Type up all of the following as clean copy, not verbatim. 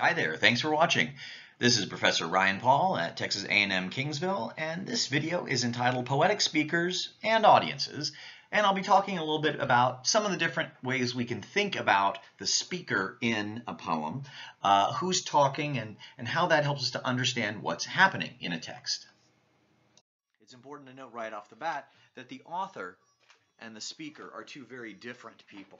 Hi there, thanks for watching. This is Professor Ryan Paul at Texas A&M Kingsville, and this video is entitled Poetic Speakers and Audiences, and I'll be talking a little bit about some of the different ways we can think about the speaker in a poem, who's talking, and how that helps us to understand what's happening in a text. It's important to note right off the bat that the author and the speaker are two very different people.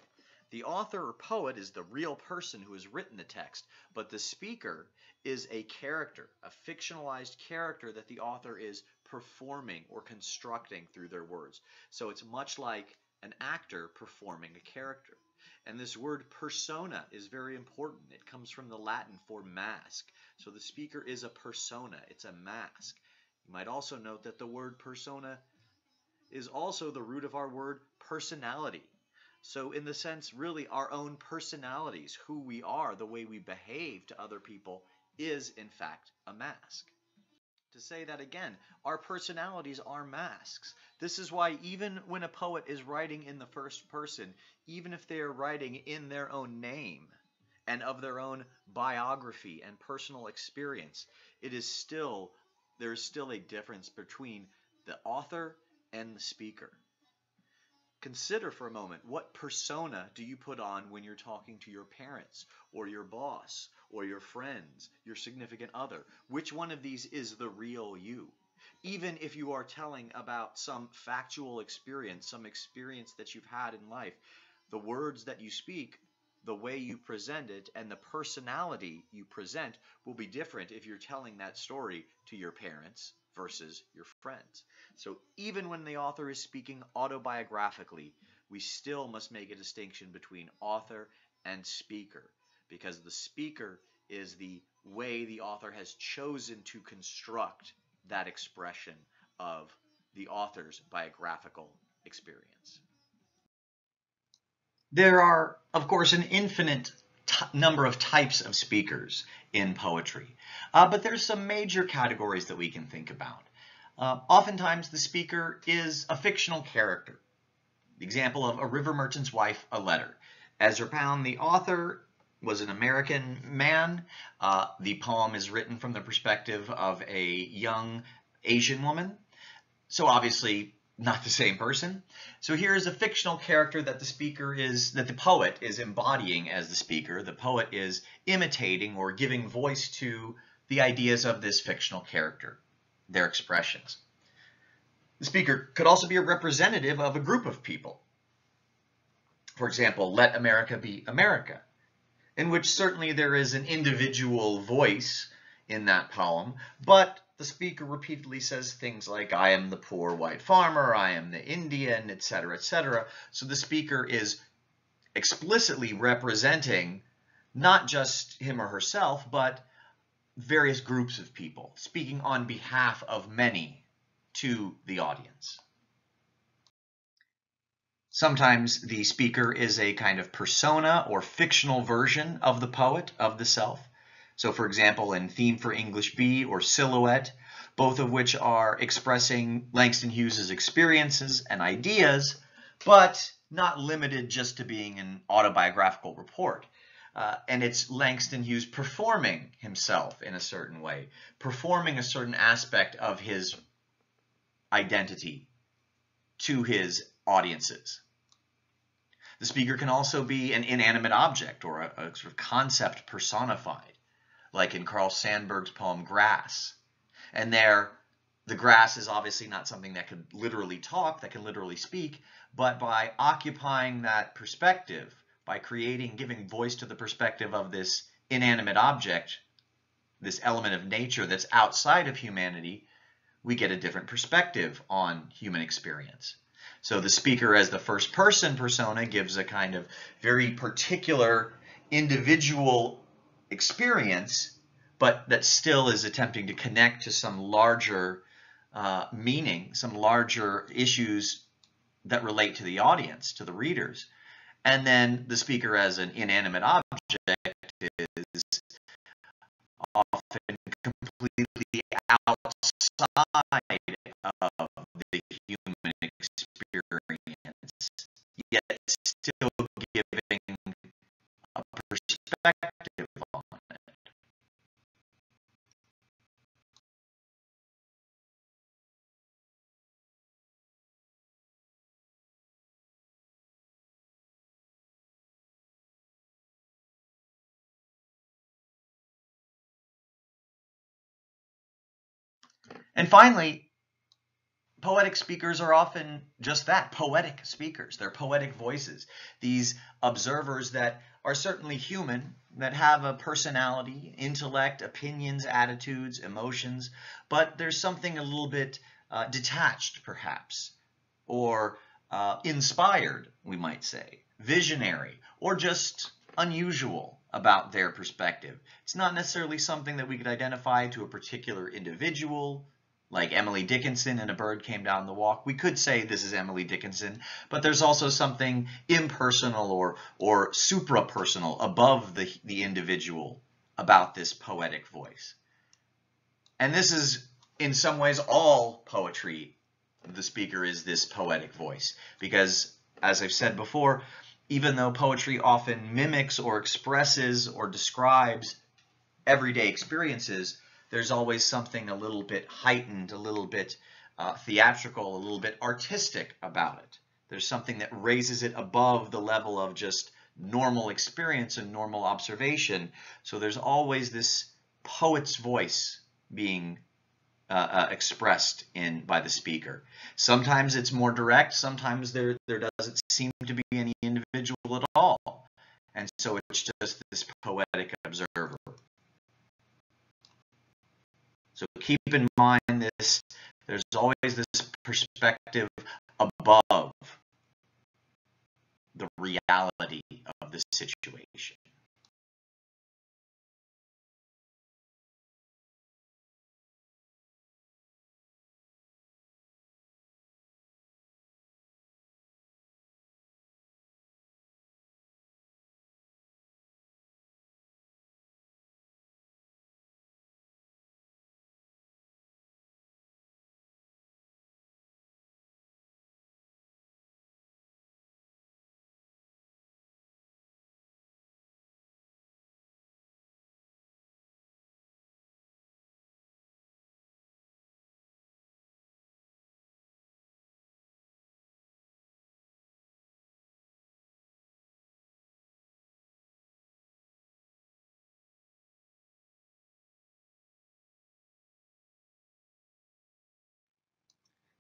The author or poet is the real person who has written the text, but the speaker is a character, a fictionalized character that the author is performing or constructing through their words. So it's much like an actor performing a character. And this word persona is very important. It comes from the Latin for mask. So the speaker is a persona. It's a mask. You might also note that the word persona is also the root of our word personality. So in the sense, really, our own personalities, who we are, the way we behave to other people, is in fact a mask. To say that again, our personalities are masks. This is why even when a poet is writing in the first person, even if they are writing in their own name and of their own biography and personal experience, there is still a difference between the author and the speaker. Consider for a moment, what persona do you put on when you're talking to your parents or your boss or your friends, your significant other? Which one of these is the real you? Even if you are telling about some factual experience, some experience that you've had in life, the words that you speak, the way you present it, and the personality you present will be different if you're telling that story to your parents versus your friends. So even when the author is speaking autobiographically, we still must make a distinction between author and speaker, because the speaker is the way the author has chosen to construct that expression of the author's biographical experience. There are, of course, an infinite number of types of speakers in poetry, but there's some major categories that we can think about. Oftentimes the speaker is a fictional character. The example of A River Merchant's Wife, a Letter. Ezra Pound, the author, was an American man. The poem is written from the perspective of a young Asian woman, so obviously not the same person. So here is a fictional character that the poet is embodying as the speaker. The poet is imitating or giving voice to the ideas of this fictional character, their expressions. The speaker could also be a representative of a group of people. For example, Let America Be America, in which certainly there is an individual voice in that poem, but the speaker repeatedly says things like, I am the poor white farmer, I am the Indian, etc., etc. So the speaker is explicitly representing not just him or herself, but various groups of people, speaking on behalf of many to the audience. Sometimes the speaker is a kind of persona or fictional version of the poet, of the self. So for example, in Theme for English B or Silhouette, both of which are expressing Langston Hughes's experiences and ideas, but not limited just to being an autobiographical report. And it's Langston Hughes performing himself in a certain way, performing a certain aspect of his identity to his audiences. The speaker can also be an inanimate object or a sort of concept personified, like in Carl Sandburg's poem, Grass. And there, the grass is obviously not something that could literally talk, that can literally speak, but by occupying that perspective, by creating, giving voice to the perspective of this inanimate object, this element of nature that's outside of humanity, we get a different perspective on human experience. So the speaker as the first person persona gives a kind of very particular individual experience, but that still is attempting to connect to some larger meaning, some larger issues that relate to the audience, to the readers. And then the speaker as an inanimate object is often completely outside of the human experience, yet still giving a perspective. And finally, poetic speakers are often just that, poetic speakers. They're poetic voices, these observers that are certainly human, that have a personality, intellect, opinions, attitudes, emotions, but there's something a little bit detached, perhaps, or inspired, we might say, visionary, or just unusual about their perspective. It's not necessarily something that we could identify to a particular individual, like Emily Dickinson and A Bird Came Down the Walk. We could say this is Emily Dickinson, but there's also something impersonal or suprapersonal, above the individual, about this poetic voice. And this is, in some ways, all poetry. The speaker is this poetic voice, because, as I've said before, even though poetry often mimics or expresses or describes everyday experiences, there's always something a little bit heightened, a little bit theatrical, a little bit artistic about it. There's something that raises it above the level of just normal experience and normal observation. So there's always this poet's voice being expressed by the speaker. Sometimes it's more direct, sometimes there doesn't seem to be any individual at all. And so it's just this poetic observer. So keep in mind this, there's always this perspective above the reality of the situation.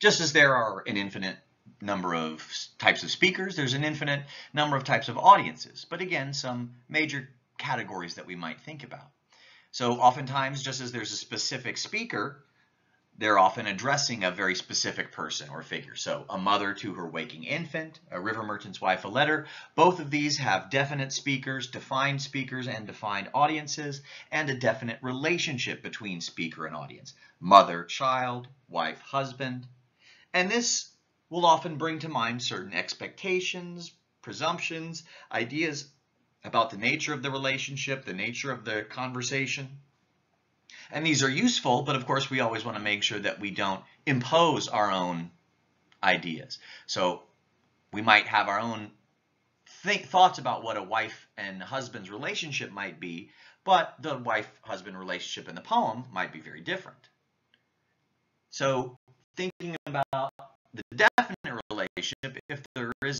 Just as there are an infinite number of types of speakers, there's an infinite number of types of audiences, but again, some major categories that we might think about. So oftentimes, just as there's a specific speaker, they're often addressing a very specific person or figure. So a mother to her waking infant, a river merchant's wife, a letter. Both of these have definite speakers, and defined audiences, and a definite relationship between speaker and audience. Mother, child, wife, husband. And this will often bring to mind certain expectations, presumptions, ideas about the nature of the relationship, the nature of the conversation. And these are useful, but of course we always want to make sure that we don't impose our own ideas. So we might have our own thoughts about what a wife and husband's relationship might be, but the wife-husband relationship in the poem might be very different. So thinking about the definite relationship, if there is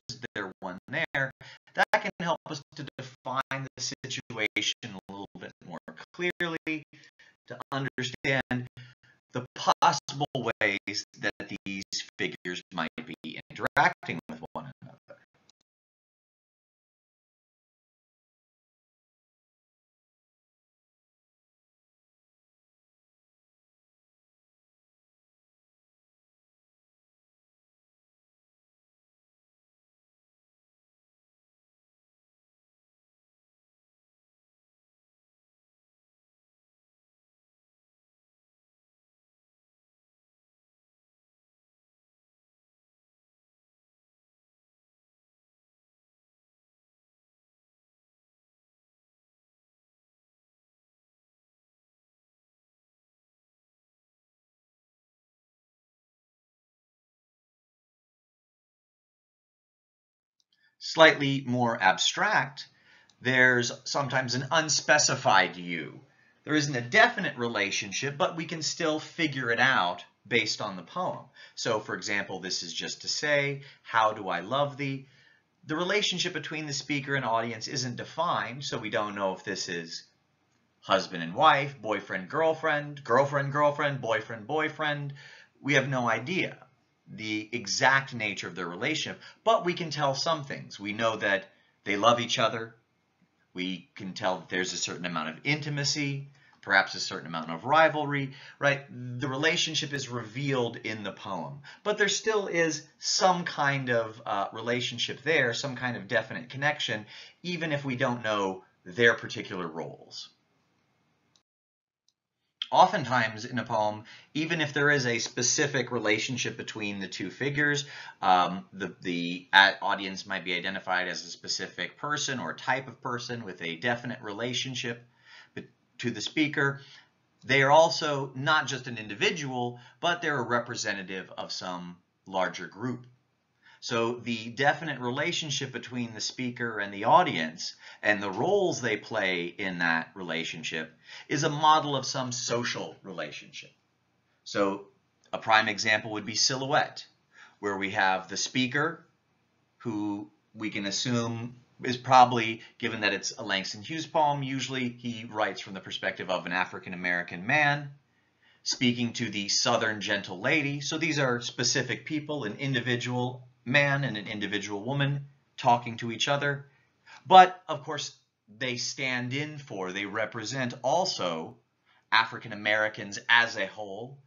one there, that can help us to define the situation a little bit more clearly, to understand the possible ways that these figures might be interacting with one another. Slightly more abstract, there's sometimes an unspecified you. There isn't a definite relationship, but we can still figure it out based on the poem. So, for example, this is just to say, how do I love thee? The relationship between the speaker and audience isn't defined, so we don't know if this is husband and wife, boyfriend, girlfriend, girlfriend, girlfriend, boyfriend, boyfriend. We have no idea the exact nature of their relationship, but we can tell some things. We know that they love each other. We can tell that there's a certain amount of intimacy, perhaps a certain amount of rivalry, right? The relationship is revealed in the poem, but there still is some kind of relationship there, some kind of definite connection, even if we don't know their particular roles. Oftentimes in a poem, even if there is a specific relationship between the two figures, the audience might be identified as a specific person or type of person with a definite relationship to the speaker. They are also not just an individual, but they're a representative of some larger group. So the definite relationship between the speaker and the audience and the roles they play in that relationship is a model of some social relationship. So a prime example would be silhouette, where we have the speaker, who we can assume is probably, given that it's a Langston Hughes poem, usually he writes from the perspective of an African-American man, speaking to the Southern gentle lady. So these are specific people, an individual man and an individual woman talking to each other, but of course they stand in for, they represent also African Americans as a whole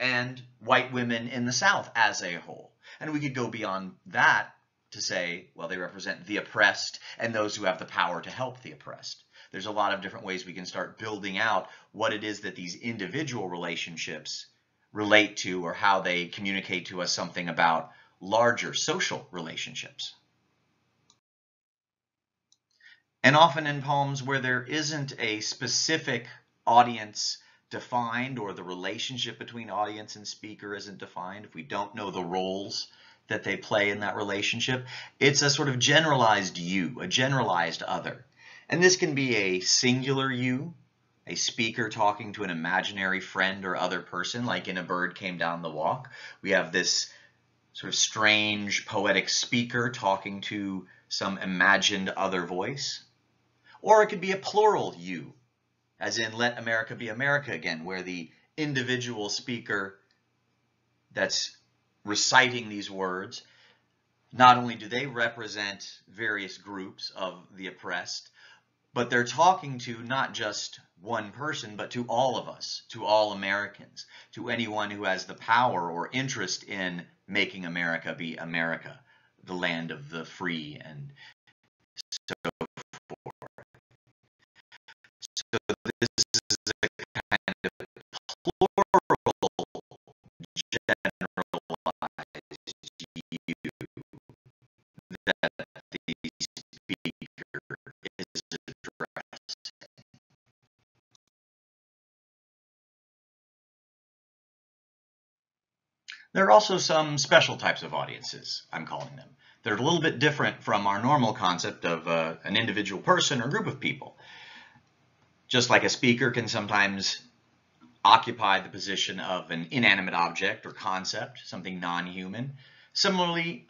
and white women in the South as a whole. And we could go beyond that to say, well, they represent the oppressed and those who have the power to help the oppressed. There's a lot of different ways we can start building out what it is that these individual relationships relate to, or how they communicate to us something about larger social relationships. And often in poems where there isn't a specific audience defined, or the relationship between audience and speaker isn't defined, if we don't know the roles that they play in that relationship, it's a sort of generalized you, a generalized other. And this can be a singular you, a speaker talking to an imaginary friend or other person, like in A Bird Came Down the Walk. We have this sort of strange poetic speaker talking to some imagined other voice. Or it could be a plural you, as in Let America Be America Again, where the individual speaker that's reciting these words, not only do they represent various groups of the oppressed, but they're talking to not just one person, but to all of us, to all Americans, to anyone who has the power or interest in making America be America, the land of the free, and so forth. So this is a kind of plural generalized you that the speaker is addressed. There are also some special types of audiences, I'm calling them. They're a little bit different from our normal concept of an individual person or group of people. Just like a speaker can sometimes occupy the position of an inanimate object or concept, something non-human, similarly,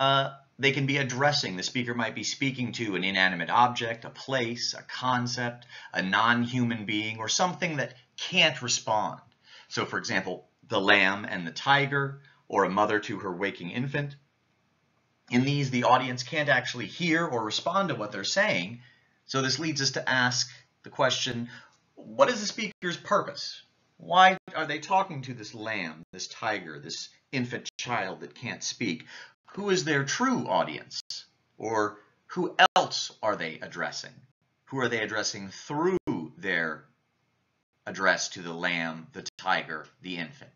they can be addressing. The speaker might be speaking to an inanimate object, a place, a concept, a non-human being, or something that can't respond. So, for example, the lamb and the tiger, or a mother to her waking infant. In these, the audience can't actually hear or respond to what they're saying. So this leads us to ask the question, what is the speaker's purpose? Why are they talking to this lamb, this tiger, this infant child that can't speak? Who is their true audience? Or who else are they addressing? Who are they addressing through their address to the lamb, the tiger, the infant?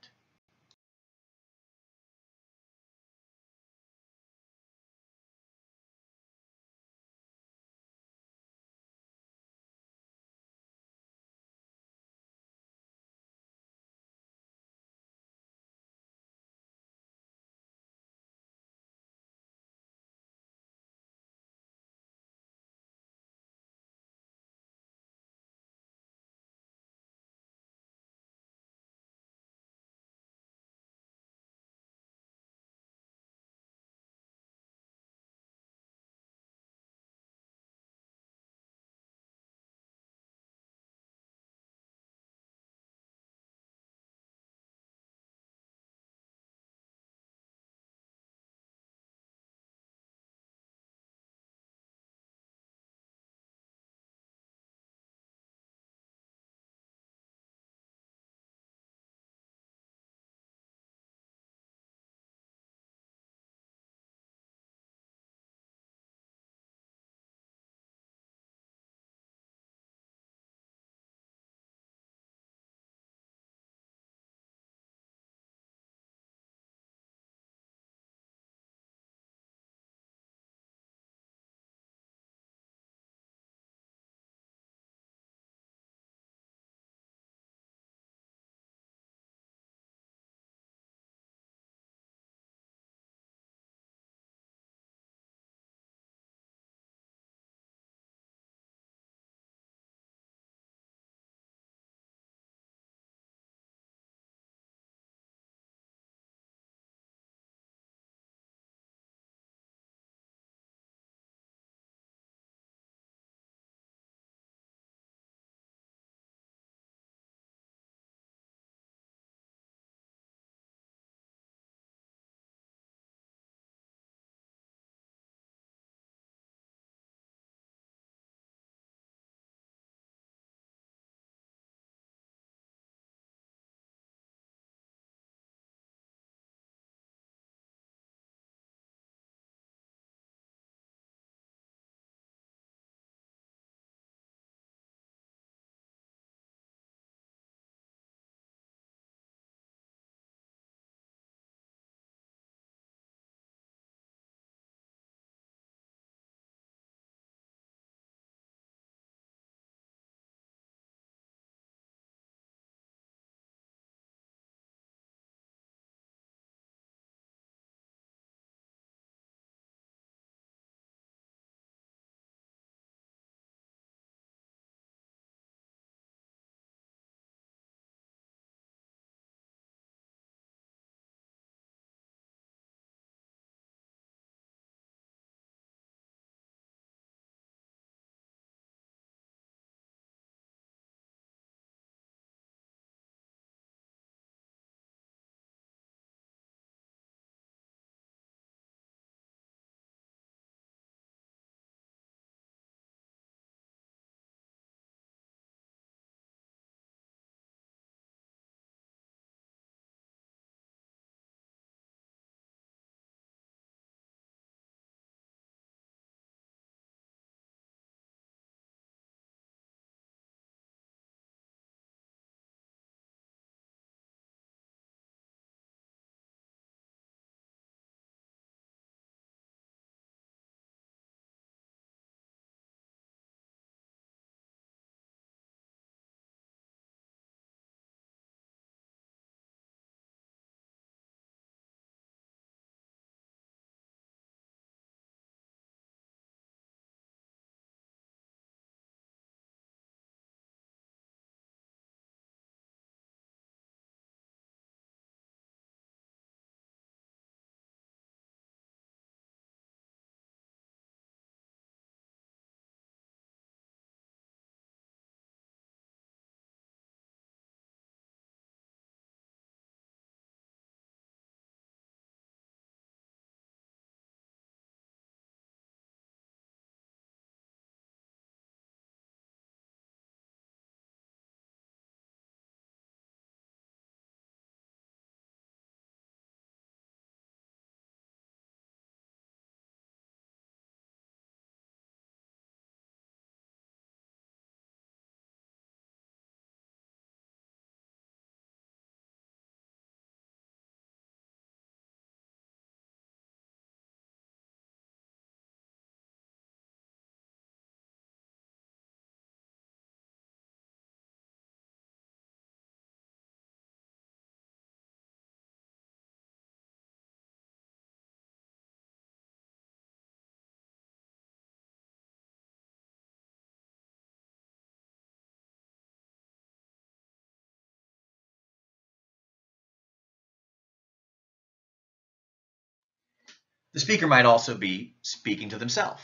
The speaker might also be speaking to themselves.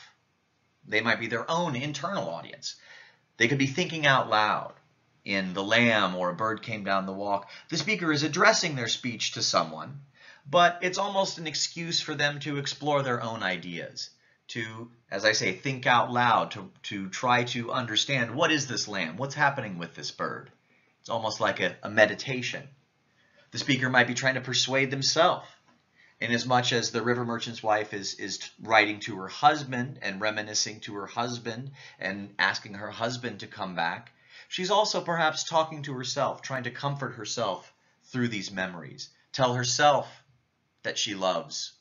They might be their own internal audience. They could be thinking out loud. In The Lamb or A Bird Came Down the Walk, the speaker is addressing their speech to someone, but it's almost an excuse for them to explore their own ideas, to, as I say, think out loud, to try to understand, what is this lamb? What's happening with this bird? It's almost like a meditation. The speaker might be trying to persuade themselves. In as much as the river merchant's wife is writing to her husband and reminiscing to her husband and asking her husband to come back, she's also perhaps talking to herself, trying to comfort herself through these memories, tell herself that she loves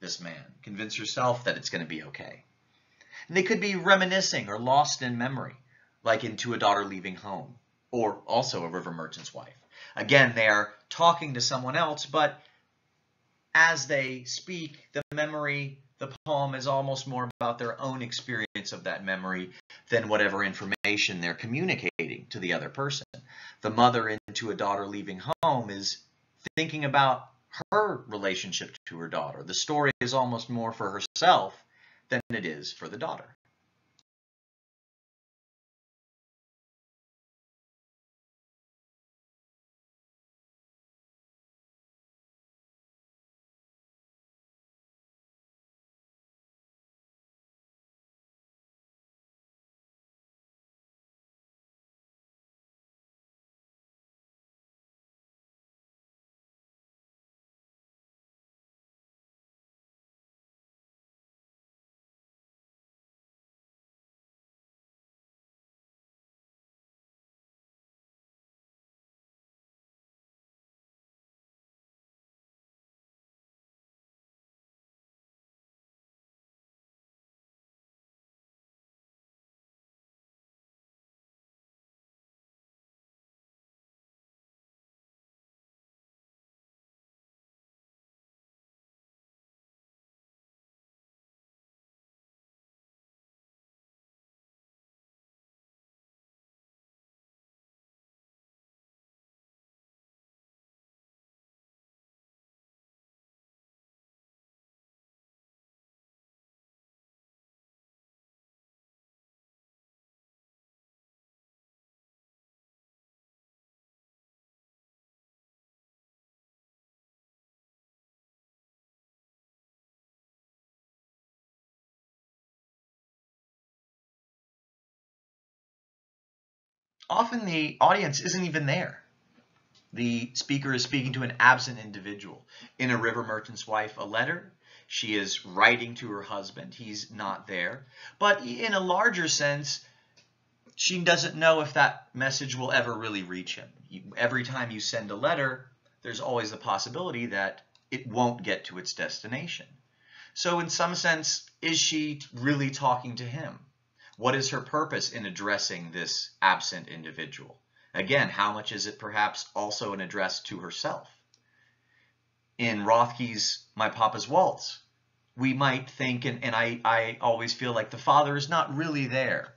this man, convince herself that it's going to be okay. And they could be reminiscing or lost in memory, like in To a Daughter Leaving Home, or also A River Merchant's Wife. Again, they are talking to someone else, but as they speak, the memory, the poem is almost more about their own experience of that memory than whatever information they're communicating to the other person. The mother in To a Daughter Leaving Home is thinking about her relationship to her daughter. The story is almost more for herself than it is for the daughter. Often the audience isn't even there. The speaker is speaking to an absent individual. In A River Merchant's Wife, a letter. She is writing to her husband. He's not there. But in a larger sense, she doesn't know if that message will ever really reach him. Every time you send a letter, there's always the possibility that it won't get to its destination. So in some sense, is she really talking to him? What is her purpose in addressing this absent individual? Again, how much is it perhaps also an address to herself? In Rothke's My Papa's Waltz, we might think, and I always feel like the father is not really there.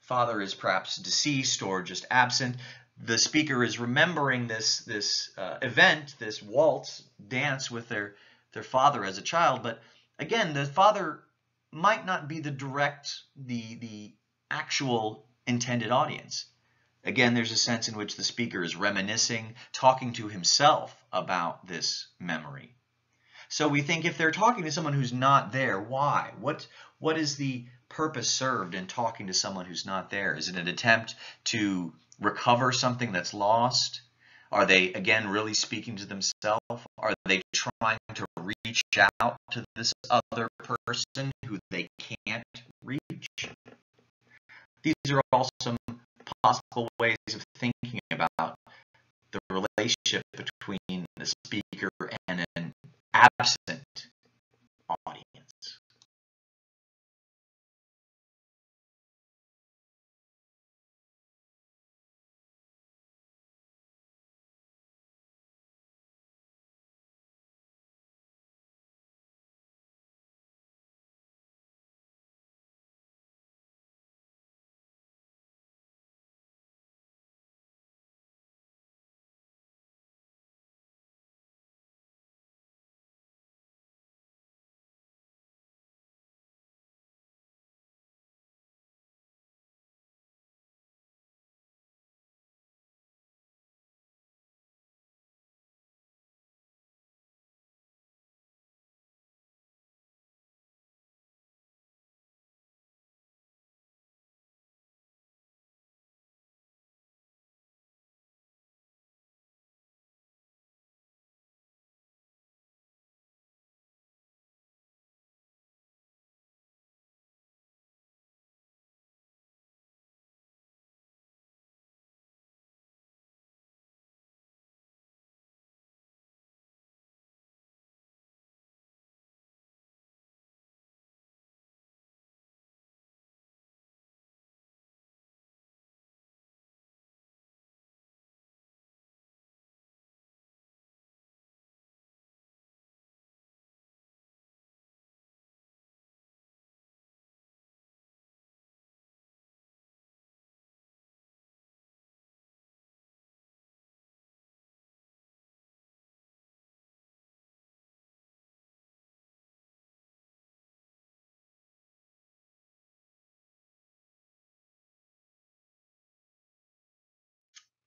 Father is perhaps deceased or just absent. The speaker is remembering this event, this waltz dance with their father as a child. But again, the father might not be the direct, the actual intended audience. Again, there's a sense in which the speaker is reminiscing, talking to himself about this memory. So we think if they're talking to someone who's not there, why? What is the purpose served in talking to someone who's not there? Is it an attempt to recover something that's lost? Are they, again, really speaking to themselves? Are they trying to reach out to this other person who they can't reach? These are all some possible ways of thinking about the relationship between the speaker and an absent audience.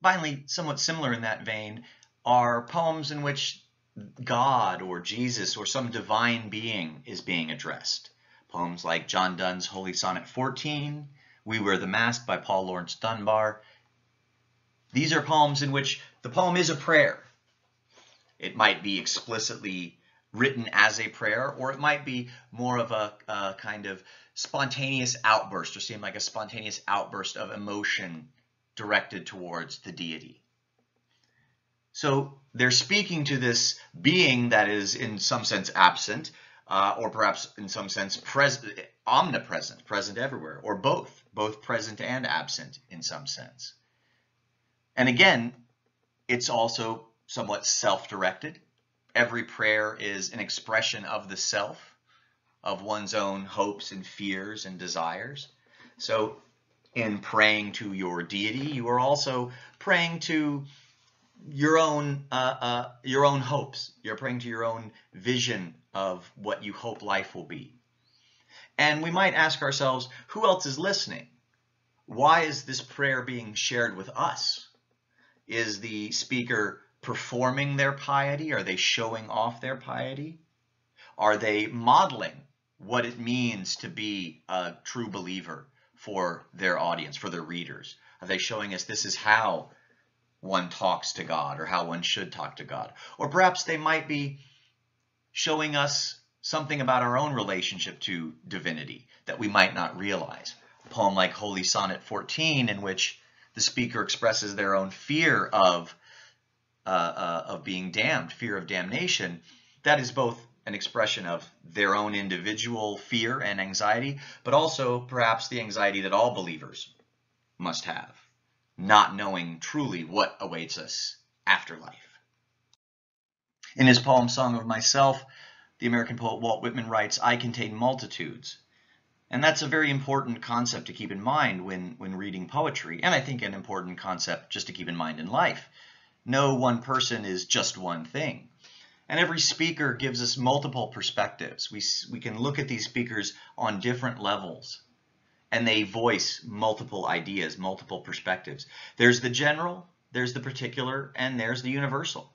Finally, somewhat similar in that vein, are poems in which God or Jesus or some divine being is being addressed. Poems like John Donne's Holy Sonnet 14, We Wear the Mask by Paul Laurence Dunbar. These are poems in which the poem is a prayer. It might be explicitly written as a prayer, or it might be more of a kind of spontaneous outburst, or seem like a spontaneous outburst of emotion directed towards the deity. So they're speaking to this being that is in some sense absent, or perhaps in some sense omnipresent, present everywhere, or both present and absent in some sense. And again, it's also somewhat self-directed. Every prayer is an expression of the self, of one's own hopes and fears and desires. So in praying to your deity, you are also praying to your own hopes. You're praying to your own vision of what you hope life will be. And we might ask ourselves, who else is listening? Why is this prayer being shared with us? Is the speaker performing their piety? Are they showing off their piety? Are they modeling what it means to be a true believer for their audience, for their readers? Are they showing us this is how one talks to God, or how one should talk to God? Or perhaps they might be showing us something about our own relationship to divinity that we might not realize. A poem like Holy Sonnet 14, in which the speaker expresses their own fear of being damned, fear of damnation, that is both an expression of their own individual fear and anxiety, but also perhaps the anxiety that all believers must have, not knowing truly what awaits us after life. In his poem Song of Myself, the American poet Walt Whitman writes, "I contain multitudes." And that's a very important concept to keep in mind when reading poetry, and I think an important concept just to keep in mind in life. No one person is just one thing. And every speaker gives us multiple perspectives. We can look at these speakers on different levels, and they voice multiple ideas, multiple perspectives. There's the general, there's the particular, and there's the universal.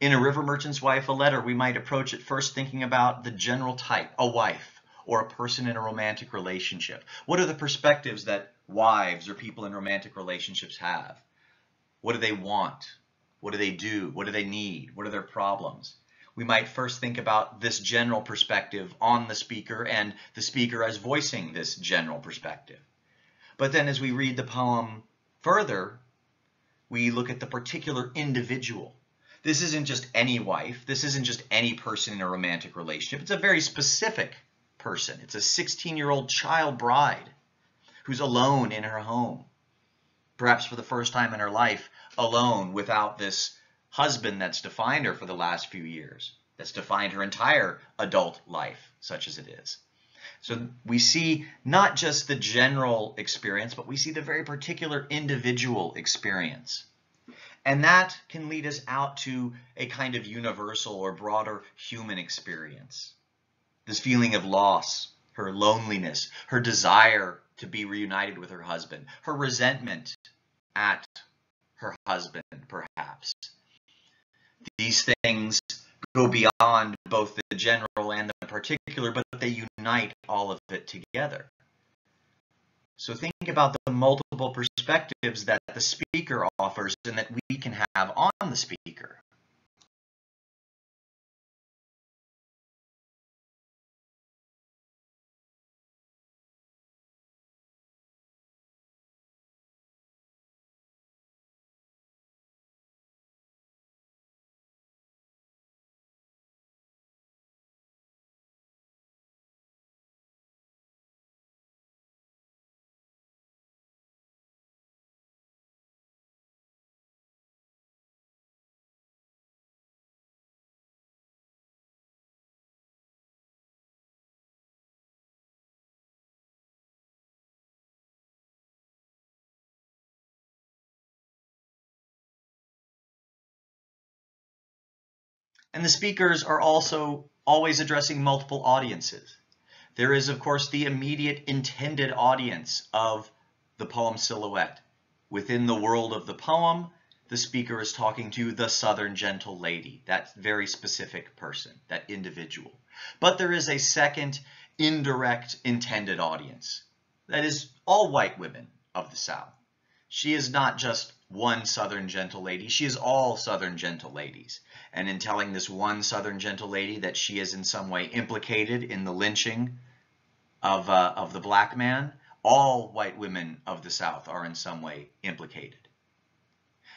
In A River Merchant's Wife, a letter, we might approach it first thinking about the general type, a wife, or a person in a romantic relationship. What are the perspectives that wives or people in romantic relationships have? What do they want? What do they do? What do they need? What are their problems? We might first think about this general perspective on the speaker and the speaker as voicing this general perspective. But then as we read the poem further, we look at the particular individual. This isn't just any wife. This isn't just any person in a romantic relationship. It's a very specific person. It's a 16-year-old child bride who's alone in her home, perhaps for the first time in her life, alone without this husband that's defined her for the last few years, that's defined her entire adult life, such as it is. So we see not just the general experience, but we see the very particular individual experience. And that can lead us out to a kind of universal or broader human experience. This feeling of loss, her loneliness, her desire to be reunited with her husband, her resentment at her husband, perhaps. These things go beyond both the general and the particular, but they unite all of it together. So think about the multiple perspectives that the speaker offers and that we can have on the speaker. And the speakers are also always addressing multiple audiences. There is, of course, the immediate intended audience of the poem silhouette, Within the world of the poem, the speaker is talking to the Southern gentle lady, that very specific person, that individual. But there is a second indirect intended audience. That is all white women of the South. She is not just one Southern gentle lady. She is all Southern gentle ladies. And in telling this one Southern gentle lady that she is in some way implicated in the lynching of the black man, all white women of the South are in some way implicated.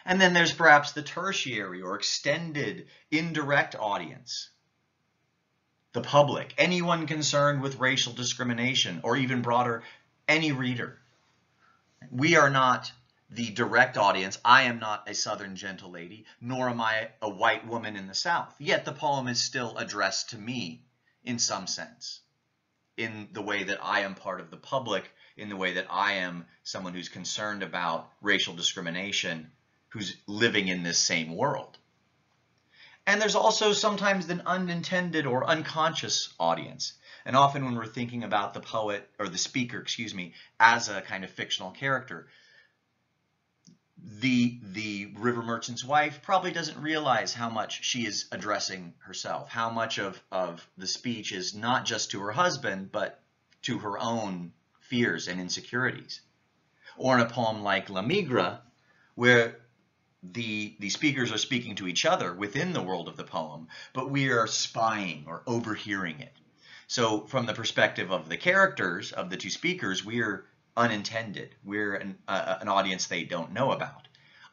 And then there's perhaps the tertiary or extended indirect audience, the public, anyone concerned with racial discrimination, or even broader, any reader. We are not the direct audience. I am not a Southern gentle lady, nor am I a white woman in the South. Yet the poem is still addressed to me in some sense, in the way that I am part of the public, in the way that I am someone who's concerned about racial discrimination, who's living in this same world. And there's also sometimes an unintended or unconscious audience. And often when we're thinking about the poet, or the speaker, excuse me, as a kind of fictional character, the river merchant's wife probably doesn't realize how much she is addressing herself, how much of the speech is not just to her husband, but to her own fears and insecurities. Or in a poem like La Migra, where the speakers are speaking to each other within the world of the poem, but we are spying or overhearing it. So from the perspective of the characters of the two speakers, we're unintended. We're an audience they don't know about.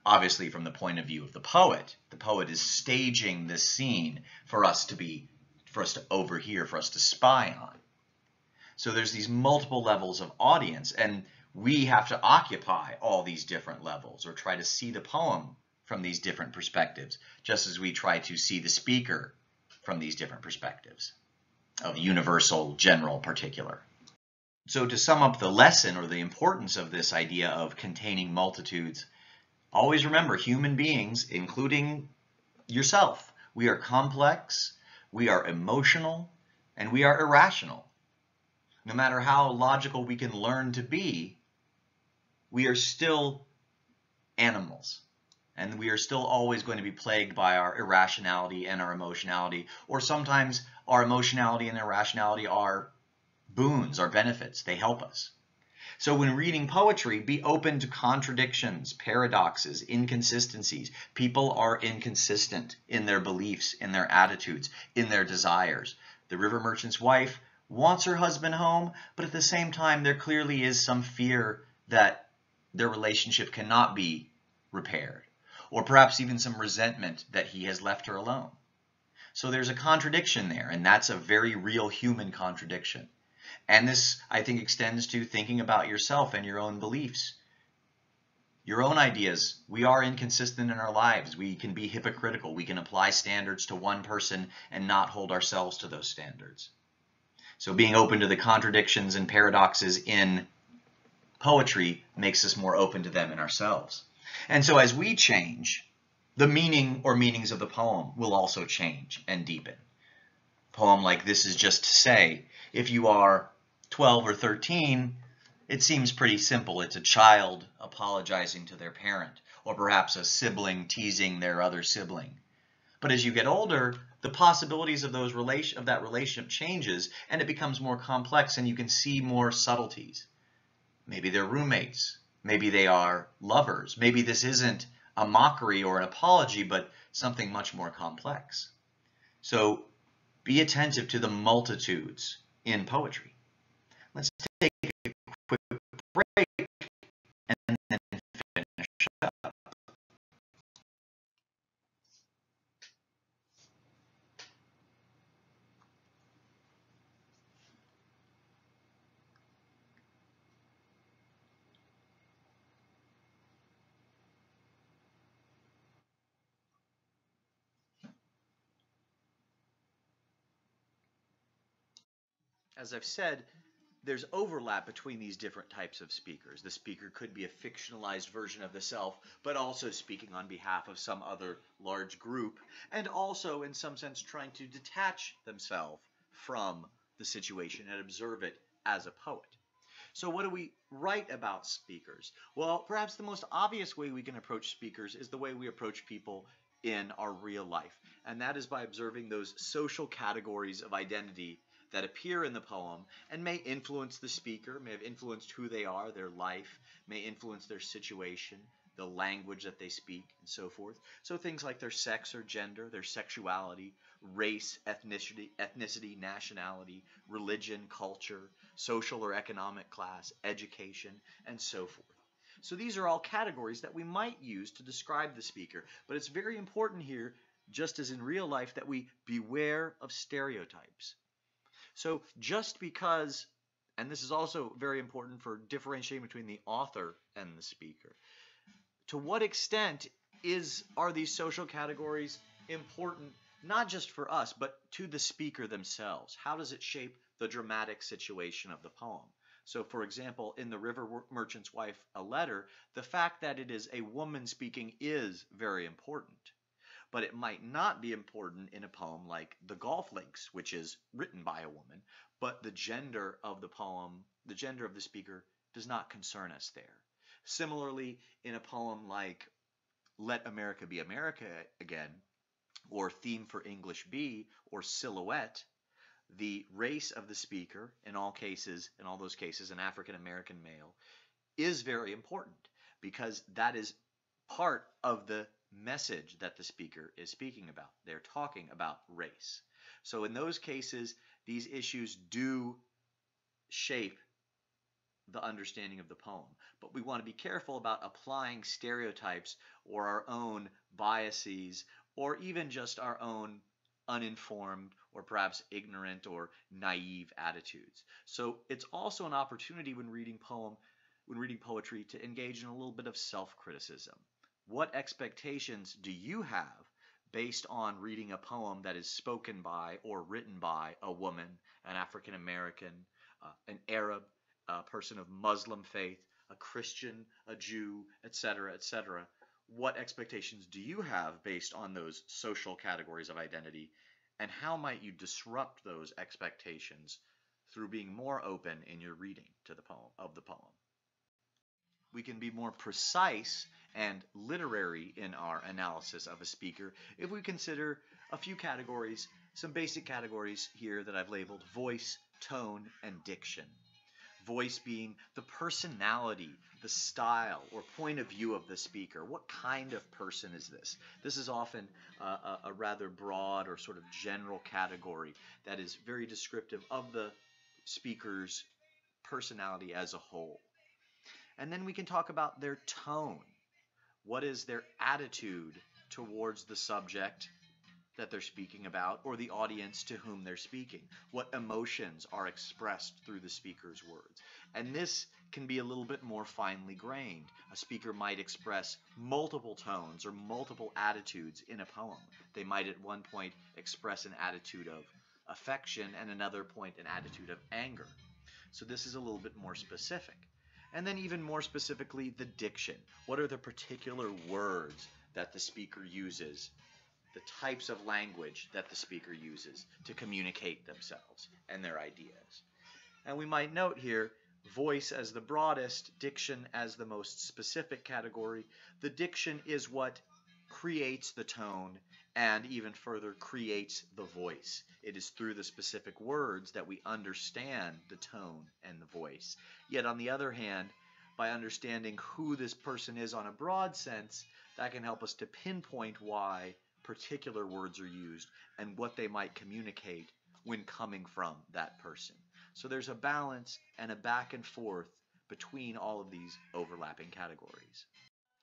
Obviously, from the point of view of the poet is staging this scene for us to overhear, for us to spy on. So there's these multiple levels of audience, and we have to occupy all these different levels, or try to see the poem from these different perspectives, just as we try to see the speaker from these different perspectives of universal, general, particular. So to sum up the lesson or the importance of this idea of containing multitudes, always remember human beings, including yourself, we are complex, we are emotional, and we are irrational. No matter how logical we can learn to be, we are still animals, and we are still always going to be plagued by our irrationality and our emotionality, or sometimes our emotionality and irrationality are boons, are benefits. They help us. So when reading poetry, be open to contradictions, paradoxes, inconsistencies. People are inconsistent in their beliefs, in their attitudes, in their desires. The river merchant's wife wants her husband home, but at the same time, there clearly is some fear that their relationship cannot be repaired, or perhaps even some resentment that he has left her alone. So there's a contradiction there, and that's a very real human contradiction. And this, I think, extends to thinking about yourself and your own beliefs, your own ideas. We are inconsistent in our lives. We can be hypocritical. We can apply standards to one person and not hold ourselves to those standards. So being open to the contradictions and paradoxes in poetry makes us more open to them in ourselves. And so as we change, the meaning or meanings of the poem will also change and deepen. A poem like this is just to say, if you are 12 or 13, it seems pretty simple. It's a child apologizing to their parent, or perhaps a sibling teasing their other sibling. But as you get older, the possibilities of that relationship changes, and it becomes more complex, and you can see more subtleties. Maybe they're roommates. Maybe they are lovers. Maybe this isn't a mockery or an apology, but something much more complex. So be attentive to the multitudes in poetry. Let's take a quick break and then finish up. As I've said, there's overlap between these different types of speakers. The speaker could be a fictionalized version of the self, but also speaking on behalf of some other large group, and also in some sense trying to detach themselves from the situation and observe it as a poet. So what do we write about speakers? Well, perhaps the most obvious way we can approach speakers is the way we approach people in our real life, and that is by observing those social categories of identity that appear in the poem and may influence the speaker, may have influenced who they are, their life, may influence their situation, the language that they speak, and so forth. So things like their sex or gender, their sexuality, race, ethnicity, nationality, religion, culture, social or economic class, education, and so forth. So these are all categories that we might use to describe the speaker, but it's very important here, just as in real life, that we beware of stereotypes. So just because, and this is also very important for differentiating between the author and the speaker, to what extent are these social categories important, not just for us, but to the speaker themselves? How does it shape the dramatic situation of the poem? So, for example, in The River Merchant's Wife, a Letter, the fact that it is a woman speaking is very important. But it might not be important in a poem like The Golf Links, which is written by a woman, but the gender of the poem, the gender of the speaker, does not concern us there. Similarly, in a poem like Let America Be America Again, or Theme for English Bee, or Silhouette, the race of the speaker, in all those cases, an African American male, is very important because that is part of the message that the speaker is speaking about. They're talking about race. So in those cases, these issues do shape the understanding of the poem, but we want to be careful about applying stereotypes or our own biases or even just our own uninformed or perhaps ignorant or naive attitudes. So it's also an opportunity when reading poetry to engage in a little bit of self-criticism. What expectations do you have based on reading a poem that is spoken by or written by a woman, an African American, an Arab, a person of Muslim faith, a Christian, a Jew, etc., etc.? What expectations do you have based on those social categories of identity, and how might you disrupt those expectations through being more open in your reading of the poem? We can be more precise and literary in our analysis of a speaker if we consider a few categories, some basic categories here that I've labeled voice, tone, and diction. Voice being the personality, the style, or point of view of the speaker. What kind of person is this? This is often a rather broad or sort of general category that is very descriptive of the speaker's personality as a whole. And then we can talk about their tone. What is their attitude towards the subject that they're speaking about, or the audience to whom they're speaking? What emotions are expressed through the speaker's words? And this can be a little bit more finely grained. A speaker might express multiple tones or multiple attitudes in a poem. They might at one point express an attitude of affection and another point an attitude of anger. So this is a little bit more specific. And then even more specifically, the diction. What are the particular words that the speaker uses, the types of language that the speaker uses to communicate themselves and their ideas? And we might note here voice as the broadest, diction as the most specific category. The diction is what creates the tone and even further creates the voice. It is through the specific words that we understand the tone and the voice. Yet on the other hand, by understanding who this person is on a broad sense, that can help us to pinpoint why particular words are used and what they might communicate when coming from that person. So there's a balance and a back and forth between all of these overlapping categories.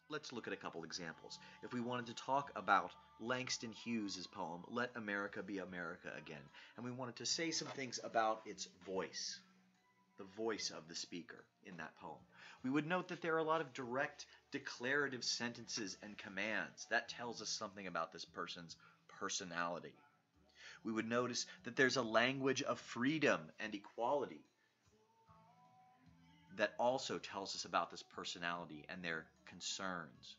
Let's look at a couple examples. If we wanted to talk about Langston Hughes' poem, Let America Be America Again, and we wanted to say some things about its voice, the voice of the speaker in that poem, we would note that there are a lot of direct declarative sentences and commands. That tells us something about this person's personality. We would notice that there's a language of freedom and equality that also tells us about this personality and their concerns,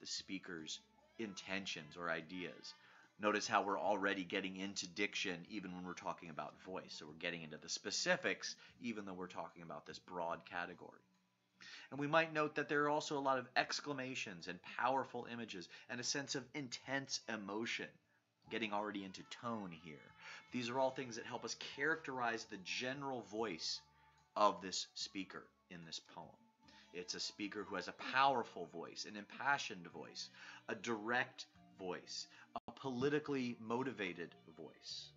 the speaker's intentions or ideas. Notice how we're already getting into diction even when we're talking about voice. So we're getting into the specifics even though we're talking about this broad category. And we might note that there are also a lot of exclamations and powerful images and a sense of intense emotion, getting already into tone here. These are all things that help us characterize the general voice of this speaker in this poem. It's a speaker who has a powerful voice, an impassioned voice, a direct voice, a politically motivated voice,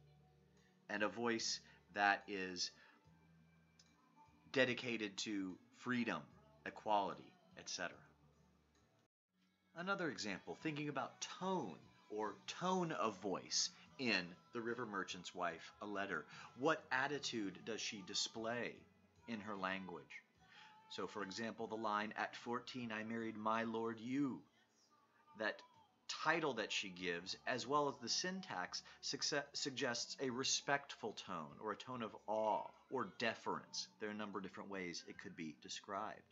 and a voice that is dedicated to freedom, equality, etc. Another example, thinking about tone or tone of voice in The River Merchant's Wife, a Letter. What attitude does she display in her language? So, for example, the line, "At 14 I married my lord you." That title that she gives, as well as the syntax, suggests a respectful tone or a tone of awe or deference. There are a number of different ways it could be described.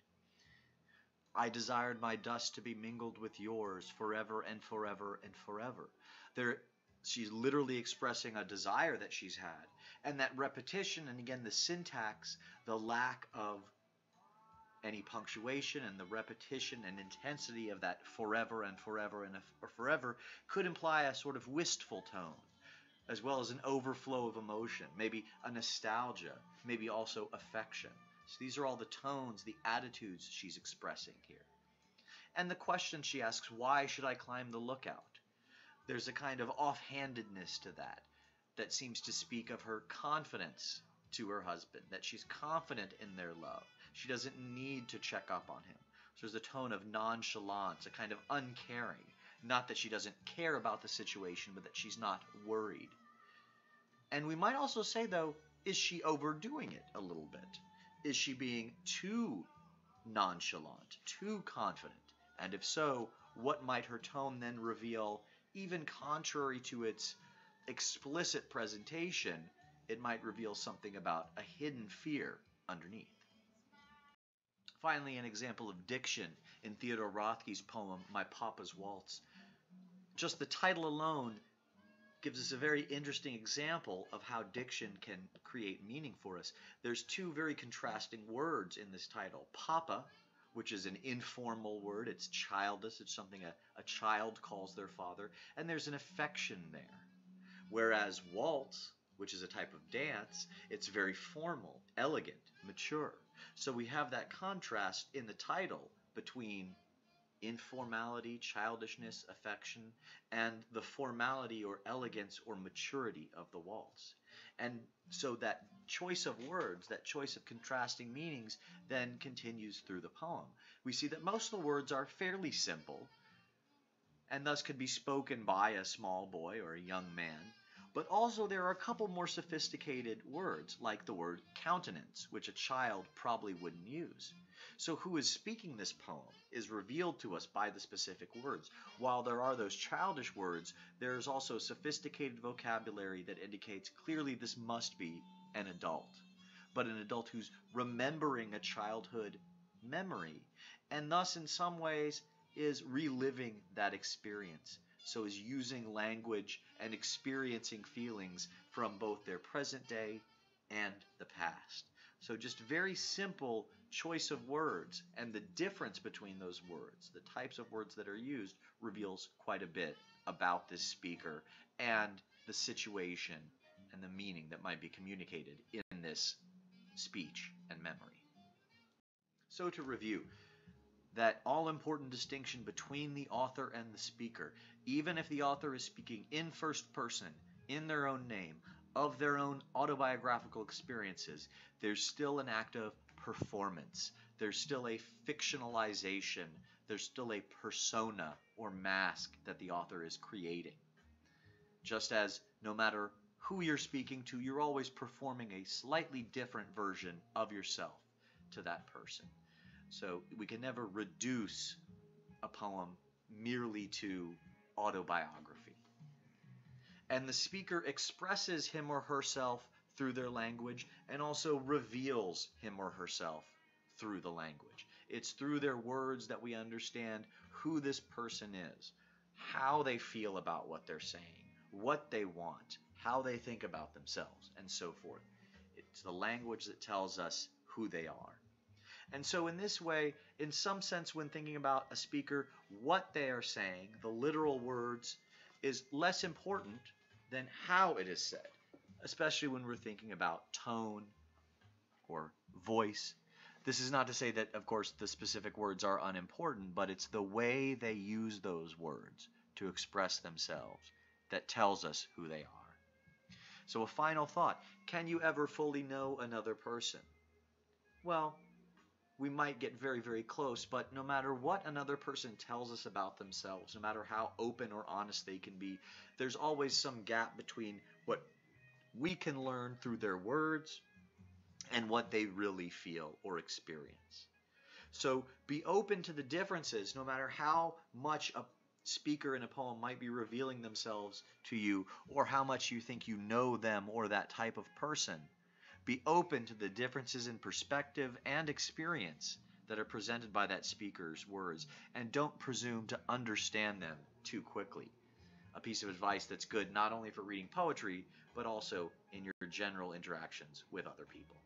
"I desired my dust to be mingled with yours forever and forever and forever." There, she's literally expressing a desire that she's had. And that repetition, and again the syntax, the lack of any punctuation and the repetition and intensity of that forever and forever and forever could imply a sort of wistful tone, as well as an overflow of emotion, maybe a nostalgia, maybe also affection. So these are all the tones, the attitudes she's expressing here. And the question she asks, "Why should I climb the lookout?" There's a kind of offhandedness to that that seems to speak of her confidence to her husband, that she's confident in their love. She doesn't need to check up on him. So there's a tone of nonchalance, a kind of uncaring. Not that she doesn't care about the situation, but that she's not worried. And we might also say, though, is she overdoing it a little bit? Is she being too nonchalant, too confident? And if so, what might her tone then reveal, even contrary to its explicit presentation? It might reveal something about a hidden fear underneath. Finally, an example of diction in Theodore Rothke's poem, My Papa's Waltz. Just the title alone gives us a very interesting example of how diction can create meaning for us. There's two very contrasting words in this title. Papa, which is an informal word. It's childish. It's something a child calls their father. And there's an affection there. Whereas waltz, which is a type of dance, it's very formal, elegant, mature. So we have that contrast in the title between informality, childishness, affection, and the formality or elegance or maturity of the waltz. And so that choice of words, that choice of contrasting meanings, then continues through the poem. We see that most of the words are fairly simple and thus could be spoken by a small boy or a young man. But also there are a couple more sophisticated words, like the word countenance, which a child probably wouldn't use. So who is speaking this poem is revealed to us by the specific words. While there are those childish words, there is also sophisticated vocabulary that indicates clearly this must be an adult, but an adult who's remembering a childhood memory, and thus in some ways is reliving that experience. So is using language and experiencing feelings from both their present day and the past. So just very simple choice of words, and the difference between those words, the types of words that are used, reveals quite a bit about this speaker and the situation and the meaning that might be communicated in this speech and memory. So to review, that all-important distinction between the author and the speaker, even if the author is speaking in first person, in their own name, of their own autobiographical experiences, there's still an act of performance. There's still a fictionalization. There's still a persona or mask that the author is creating. Just as no matter who you're speaking to, you're always performing a slightly different version of yourself to that person. So we can never reduce a poem merely to autobiography. And the speaker expresses him or herself through their language and also reveals him or herself through the language. It's through their words that we understand who this person is, how they feel about what they're saying, what they want, how they think about themselves, and so forth. It's the language that tells us who they are. And so in this way, in some sense, when thinking about a speaker, what they are saying, the literal words, is less important than how it is said, especially when we're thinking about tone or voice. This is not to say that, of course, the specific words are unimportant, but it's the way they use those words to express themselves that tells us who they are. So a final thought, can you ever fully know another person? Well, we might get very, very close, but no matter what another person tells us about themselves, no matter how open or honest they can be, there's always some gap between what we can learn through their words and what they really feel or experience. So be open to the differences, no matter how much a speaker in a poem might be revealing themselves to you or how much you think you know them or that type of person. Be open to the differences in perspective and experience that are presented by that speaker's words, and don't presume to understand them too quickly. A piece of advice that's good not only for reading poetry, but also in your general interactions with other people.